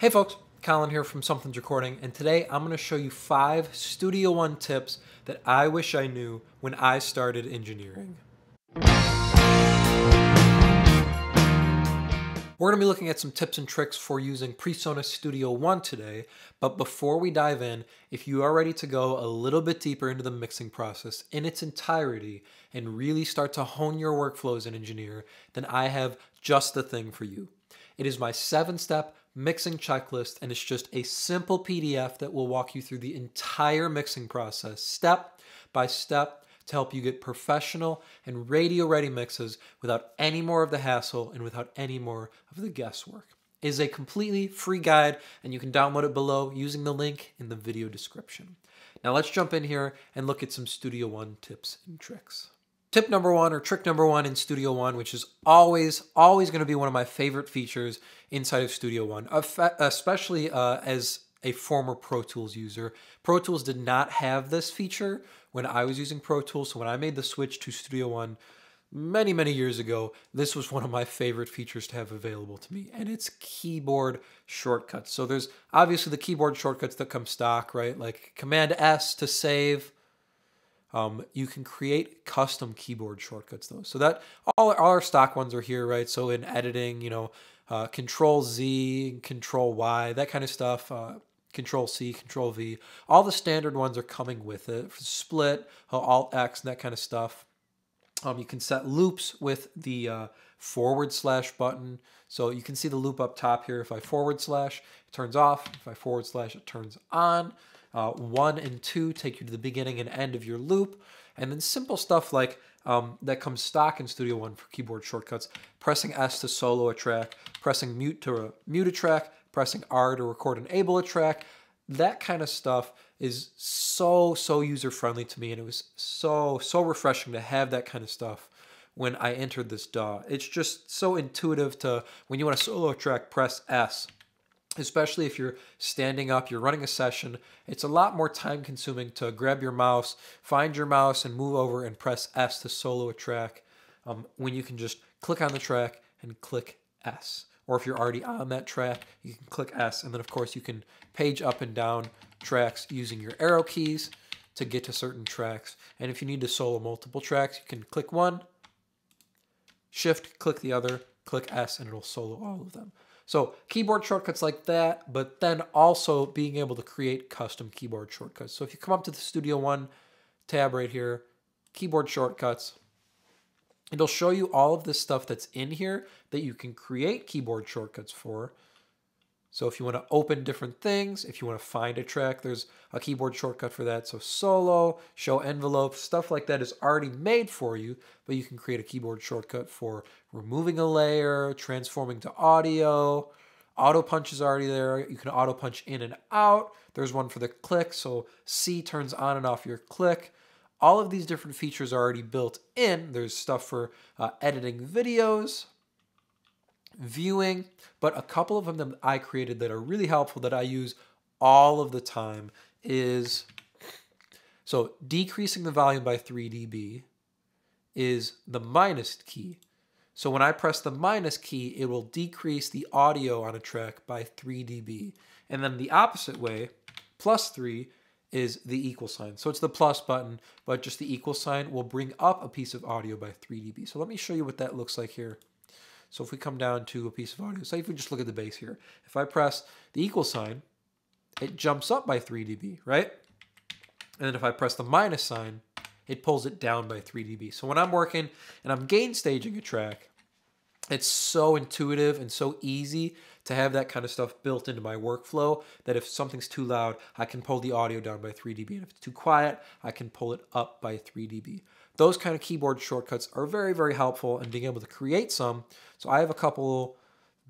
Hey folks, Colin here from Sumthins Recording, and today I'm going to show you 5 Studio One tips that I wish I knew when I started engineering. We're going to be looking at some tips and tricks for using PreSonus Studio One today, but before we dive in, if you are ready to go a little bit deeper into the mixing process in its entirety and really start to hone your workflow as an engineer, then I have just the thing for you. It is my 7-step mixing checklist, and it's just a simple PDF that will walk you through the entire mixing process, step by step, to help you get professional and radio-ready mixes without any more of the hassle and without any more of the guesswork. It is a completely free guide, and you can download it below using the link in the video description. Now let's jump in here and look at some Studio One tips and tricks. Tip number one, or trick number one in Studio One, which is always going to be one of my favorite features inside of Studio One, especially as a former Pro Tools user. Pro Tools did not have this feature when I was using Pro Tools, so when I made the switch to Studio One many, many years ago, this was one of my favorite features to have available to me, and it's keyboard shortcuts. So there's obviously the keyboard shortcuts that come stock, right? Like Command S to save. You can create custom keyboard shortcuts though. So that all our stock ones are here, right? So in editing, you know, Control Z, Control Y, that kind of stuff. Control C, Control V. All the standard ones are coming with it. Split, Alt X, and that kind of stuff. You can set loops with the / button. So you can see the loop up top here. If I / it turns off. If I / it turns on. 1 and 2 take you to the beginning and end of your loop. And then simple stuff like that comes stock in Studio One for keyboard shortcuts: pressing S to solo a track, pressing mute to mute a track, pressing R to record and enable a track. That kind of stuff is so user-friendly to me, and it was so refreshing to have that kind of stuff when I entered this DAW. It's just so intuitive to, when you want to solo a track, press S. Especially if you're standing up, you're running a session, it's a lot more time consuming to grab your mouse, find your mouse, and move over and press S to solo a track when you can just click on the track and click S. Or if you're already on that track, you can click S. And then, of course, you can page up and down tracks using your arrow keys to get to certain tracks. And if you need to solo multiple tracks, you can click one, shift, click the other, click S, and it'll solo all of them. So keyboard shortcuts like that, but then also being able to create custom keyboard shortcuts. So if you come up to the Studio One tab right here, keyboard shortcuts, it'll show you all of this stuff that's in here that you can create keyboard shortcuts for. So if you want to open different things, if you want to find a track, there's a keyboard shortcut for that. So solo, show envelope, stuff like that is already made for you, but you can create a keyboard shortcut for removing a layer, transforming to audio. Auto punch is already there. You can auto punch in and out. There's one for the click, so C turns on and off your click. All of these different features are already built in. There's stuff for editing videos, viewing, but a couple of them that I created that are really helpful that I use all of the time is, so decreasing the volume by 3 dB is the minus key. So when I press the minus key, it will decrease the audio on a track by 3 dB. And then the opposite way, +3 is the =sign. So it's the plus button, but just the =sign will bring up a piece of audio by 3 dB. So let me show you what that looks like here. So if we come down to a piece of audio, say if we just look at the bass here, if I press the =sign, it jumps up by 3 dB, right? And then if I press the -sign, it pulls it down by 3 dB. So when I'm working and I'm gain staging a track, it's so intuitive and so easy to have that kind of stuff built into my workflow that if something's too loud, I can pull the audio down by 3 dB. And if it's too quiet, I can pull it up by 3 dB. Those kind of keyboard shortcuts are very helpful, and being able to create some. So I have a couple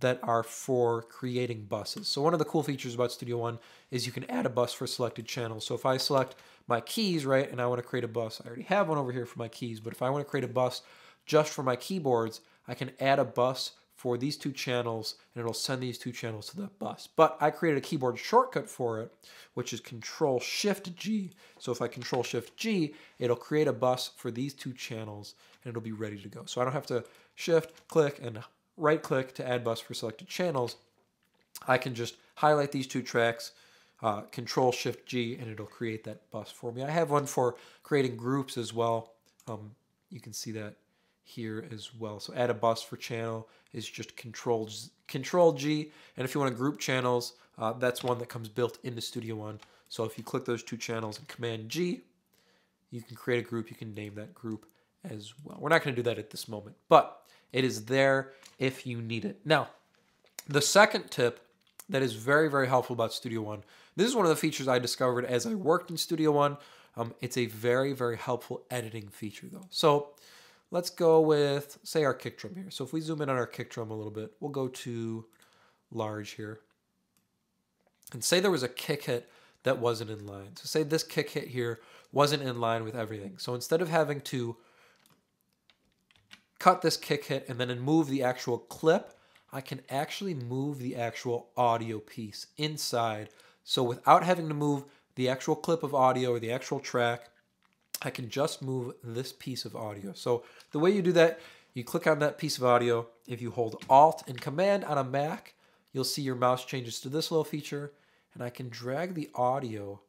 that are for creating buses. So one of the cool features about Studio One is you can add a bus for selected channels. So if I select my keys, right, and I want to create a bus, I already have one over here for my keys, but if I want to create a bus just for my keyboards, I can add a bus for these 2 channels, and it'll send these 2 channels to that bus. But I created a keyboard shortcut for it, which is Control-Shift-G. So if I Control-Shift-G, it'll create a bus for these 2 channels, and it'll be ready to go. So I don't have to shift, click, and right-click to add bus for selected channels. I can just highlight these two tracks, Control-Shift-G, and it'll create that bus for me. I have one for creating groups as well. You can see that here as well. So add a bus for channel is just Control-G, and if you want to group channels, that's one that comes built into Studio One. So if you click those two channels and Command-G, you can create a group. You can name that group as well. We're not going to do that at this moment, but it is there if you need it. Now, the second tip that is very, very helpful about Studio One. This is one of the features I discovered as I worked in Studio One. It's a very, very helpful editing feature though. So let's go with, say, our kick drum here. So if we zoom in on our kick drum a little bit, we'll go to large here. And say there was a kick hit that wasn't in line. So say this kick hit here wasn't in line with everything. So instead of having to cut this kick hit and then move the actual clip, I can actually move the actual audio piece inside. So without having to move the actual clip of audio or the actual track, I can just move this piece of audio. So the way you do that, you click on that piece of audio. If you hold Alt and Command on a Mac, you'll see your mouse changes to this little feature, and I can drag the audio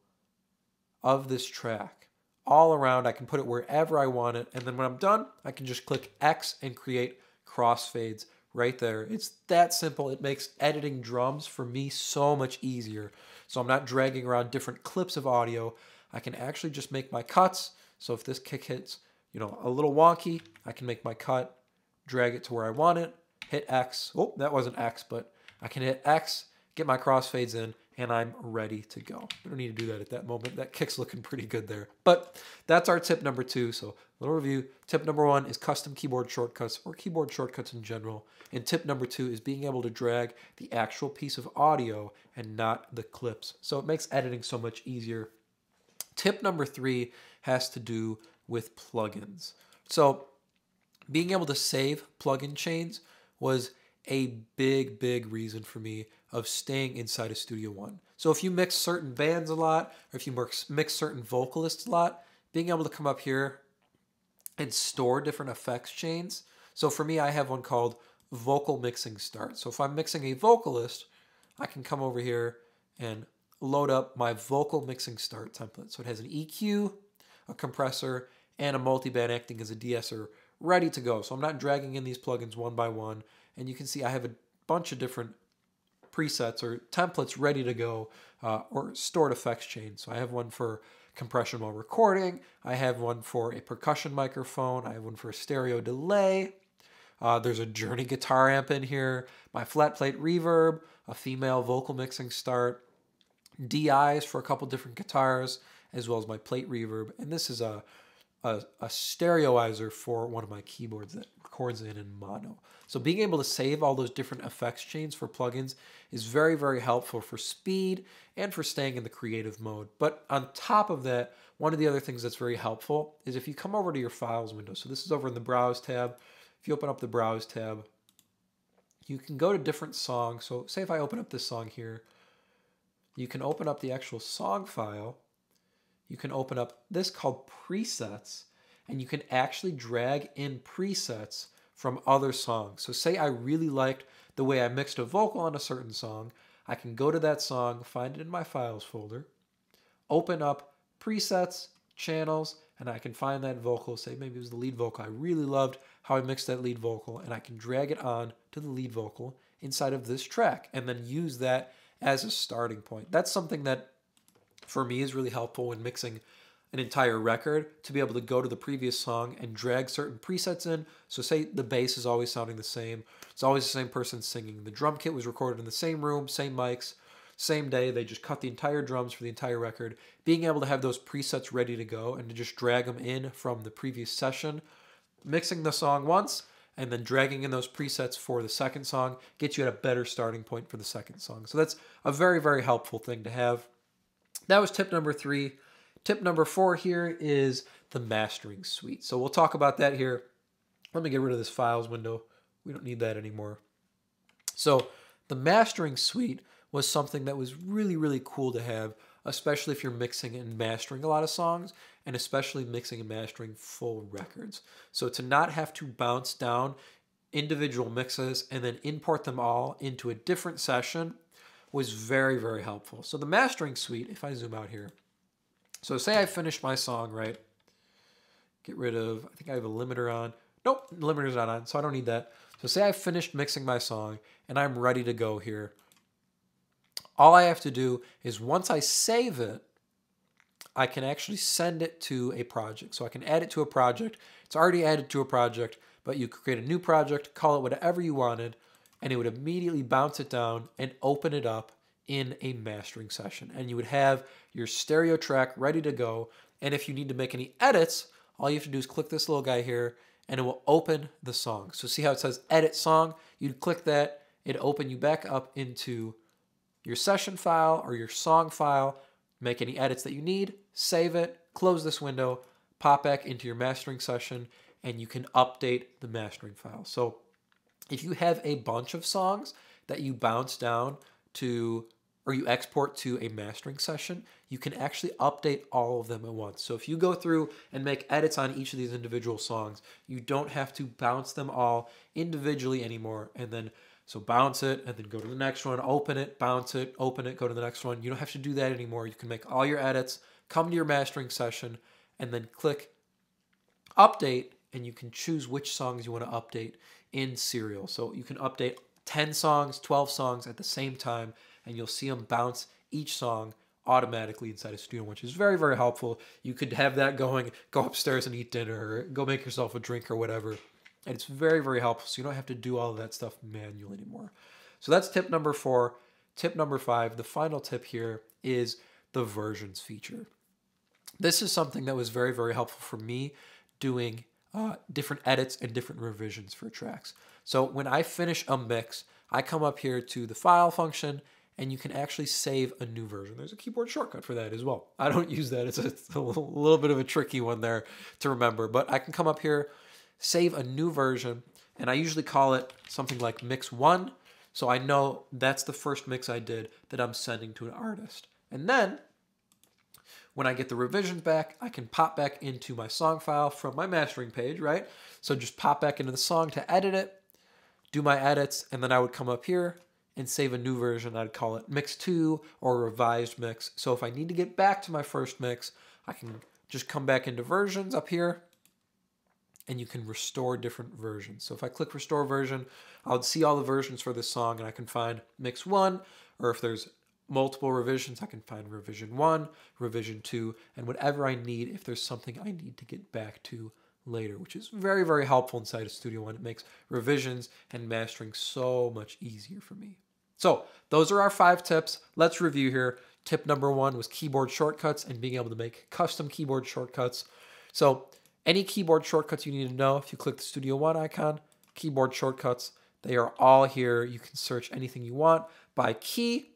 of this track all around. I can put it wherever I want it, and then when I'm done, I can just click X and create crossfades right there. It's that simple. It makes editing drums for me so much easier. So I'm not dragging around different clips of audio. I can actually just make my cuts. So if this kick hits, you know, a little wonky, I can make my cut, drag it to where I want it, hit X. Oh, that wasn't X, but I can hit X, get my crossfades in, and I'm ready to go. I don't need to do that at that moment. That kick's looking pretty good there. But that's our tip number two. So little review. Tip number one is custom keyboard shortcuts or keyboard shortcuts in general. And tip number two is being able to drag the actual piece of audio and not the clips. So it makes editing so much easier. Tip number three has to do with plugins. So being able to save plugin chains was a big, big reason for me of staying inside of Studio One. So if you mix certain bands a lot, or if you mix certain vocalists a lot, being able to come up here and store different effects chains. So for me, I have one called Vocal Mixing Start. So if I'm mixing a vocalist, I can come over here and load up my Vocal Mixing Start template. So it has an EQ, a compressor, and a multiband acting as a de-esser ready to go. So I'm not dragging in these plugins one by one. And you can see I have a bunch of different presets or templates ready to go or stored effects chain. So I have one for compression while recording. I have one for a percussion microphone. I have one for a stereo delay. There's a Journey guitar amp in here, my flat plate reverb, a female vocal mixing start, DIs for a couple different guitars, as well as my plate reverb. And this is a stereoizer for one of my keyboards that records in mono. So being able to save all those different effects chains for plugins is very, very helpful for speed and for staying in the creative mode. But on top of that, one of the other things that's very helpful is if you come over to your files window. So this is over in the browse tab. If you open up the browse tab, you can go to different songs. So say if I open up this song here, you can open up the actual song file. You can open up this called presets, and you can actually drag in presets from other songs. So say I really liked the way I mixed a vocal on a certain song. I can go to that song, find it in my files folder, open up presets, channels, and I can find that vocal. Say maybe it was the lead vocal. I really loved how I mixed that lead vocal, and I can drag it on to the lead vocal inside of this track and then use that as a starting point. That's something that for me is really helpful when mixing an entire record, to be able to go to the previous song and drag certain presets in. So say the bass is always sounding the same. It's always the same person singing. The drum kit was recorded in the same room, same mics, same day. They just cut the entire drums for the entire record. Being able to have those presets ready to go and to just drag them in from the previous session, mixing the song once, and then dragging in those presets for the second song gets you at a better starting point for the second song. So that's a very, very helpful thing to have. That was tip number three. Tip number four here is the mastering suite. So we'll talk about that here. Let me get rid of this files window. We don't need that anymore. So the mastering suite was something that was really, really cool to have, especially if you're mixing and mastering a lot of songs, and especially mixing and mastering full records. So to not have to bounce down individual mixes and then import them all into a different session was very, very helpful. So the mastering suite, if I zoom out here, so say I finished my song, right? Get rid of, I think I have a limiter on. Nope, limiter's not on, so I don't need that. So say I finished mixing my song and I'm ready to go here. All I have to do is once I save it, I can actually send it to a project. So I can add it to a project. It's already added to a project, but you could create a new project, call it whatever you wanted, and it would immediately bounce it down and open it up in a mastering session. And you would have your stereo track ready to go. And if you need to make any edits, all you have to do is click this little guy here and it will open the song. So see how it says edit song? You'd click that, it'd open you back up into your session file or your song file, make any edits that you need, save it, close this window, pop back into your mastering session, and you can update the mastering file. So if you have a bunch of songs that you bounce down to, or you export to a mastering session, you can actually update all of them at once. So if you go through and make edits on each of these individual songs, you don't have to bounce them all individually anymore. And then, so bounce it, and then go to the next one, open it, bounce it, open it, go to the next one. You don't have to do that anymore. You can make all your edits, come to your mastering session, and then click update, and you can choose which songs you want to update in serial. So you can update 10 songs, 12 songs at the same time, and you'll see them bounce each song automatically inside of Studio One, which is very, very helpful. You could have that going, go upstairs and eat dinner, or go make yourself a drink or whatever. And it's very, very helpful. So you don't have to do all of that stuff manually anymore. So that's tip number 4. Tip number 5, the final tip here, is the versions feature. This is something that was very, very helpful for me doing different edits and different revisions for tracks. So when I finish a mix, I come up here to the file function and you can actually save a new version. There's a keyboard shortcut for that as well. I don't use that. It's a little bit of a tricky one there to remember, but I can come up here, save a new version, and I usually call it something like mix 1, so I know that's the first mix I did that I'm sending to an artist. And then when I get the revisions back, I can pop back into my song file from my mastering page, right? So just pop back into the song to edit it, do my edits, and then I would come up here and save a new version. I'd call it mix 2 or revised mix. So if I need to get back to my first mix, I can just come back into versions up here, and you can restore different versions. So if I click restore version, I'll see all the versions for this song and I can find mix 1, or if there's multiple revisions, I can find revision 1, revision 2, and whatever I need if there's something I need to get back to later, which is very, very helpful inside of Studio One. It makes revisions and mastering so much easier for me. So those are our 5 tips. Let's review here. Tip number 1 was keyboard shortcuts and being able to make custom keyboard shortcuts. So any keyboard shortcuts you need to know, if you click the Studio One icon, keyboard shortcuts, they are all here. You can search anything you want by key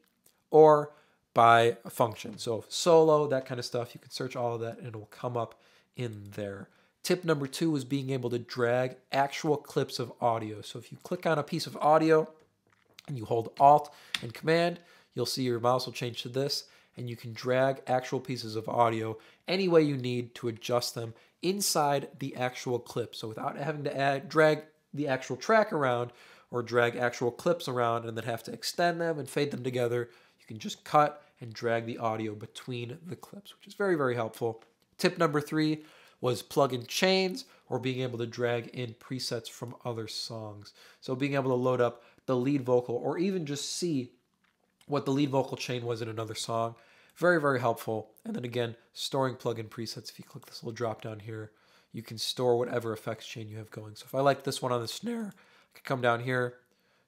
or by a function. So solo, that kind of stuff, you can search all of that and it will come up in there. Tip number 2 is being able to drag actual clips of audio. So if you click on a piece of audio and you hold Alt and Command, you'll see your mouse will change to this, and you can drag actual pieces of audio any way you need to adjust them inside the actual clip. So without having to drag the actual track around or drag actual clips around and then have to extend them and fade them together, you can just cut and drag the audio between the clips, which is very, very helpful. Tip number 3 was plug and chains, or being able to drag in presets from other songs. So being able to load up the lead vocal or even just see what the lead vocal chain was in another song. Very, very helpful. And then again, storing plugin presets. If you click this little drop down here, you can store whatever effects chain you have going. So if I like this one on the snare, I can come down here,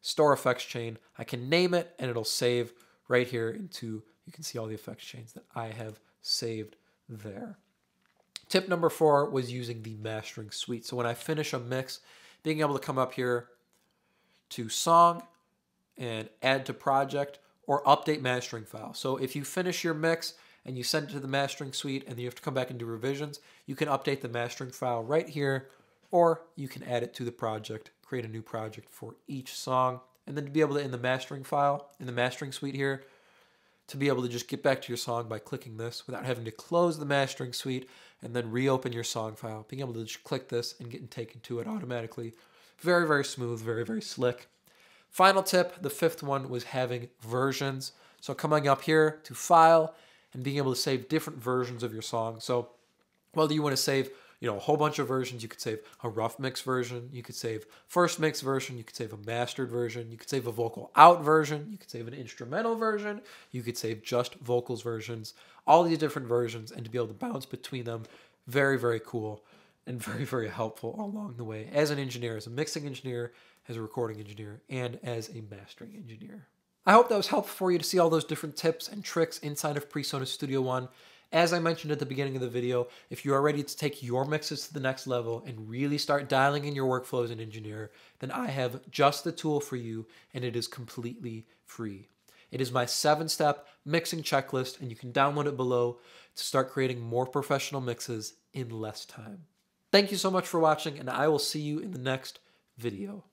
store effects chain. I can name it and it'll save right here into, you can see all the effects chains that I have saved there. Tip number 4 was using the mastering suite. So when I finish a mix, being able to come up here to song and add to project, or update mastering file. So if you finish your mix and you send it to the mastering suite and then you have to come back and do revisions, you can update the mastering file right here, or you can add it to the project, create a new project for each song, and then to be able to, in the mastering file, in the mastering suite here, to be able to just get back to your song by clicking this without having to close the mastering suite and then reopen your song file. Being able to just click this and getting taken to it automatically. Very, very smooth, very, very slick. Final tip, the fifth one was having versions. So coming up here to file and being able to save different versions of your song. So whether you want to save, you know, a whole bunch of versions, you could save a rough mix version, you could save first mix version, you could save a mastered version, you could save a vocal out version, you could save an instrumental version, you could save just vocals versions, all these different versions, and to be able to bounce between them, very, very cool and very, very helpful along the way as an engineer, as a mixing engineer, as a recording engineer, and as a mastering engineer. I hope that was helpful for you to see all those different tips and tricks inside of PreSonus Studio One. As I mentioned at the beginning of the video, if you are ready to take your mixes to the next level and really start dialing in your workflow as an engineer, then I have just the tool for you, and it is completely free. It is my 7-step mixing checklist, and you can download it below to start creating more professional mixes in less time. Thank you so much for watching, and I will see you in the next video.